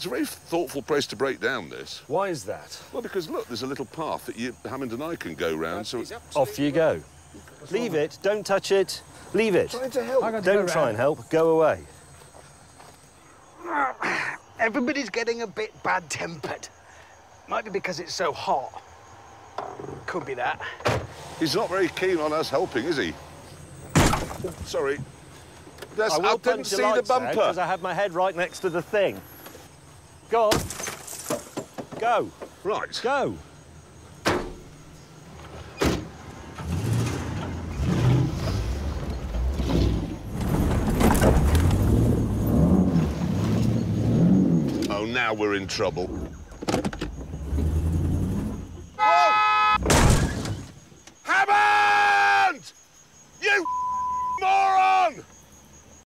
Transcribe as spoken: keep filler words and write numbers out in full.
It's a very thoughtful place to break down this. Why is that? Well, because, look, there's a little path that you, Hammond and I can go round, so... Off you go. Leave it. Don't touch it. Leave it. I'm trying to help. Don't try and help. Go away. Everybody's getting a bit bad-tempered. Might be because it's so hot. Could be that. He's not very keen on us helping, is he? Oh, sorry. That's, I, I didn't see the bumper. Because I had my head right next to the thing. Go on. Go. Right. Go. Oh, now we're in trouble.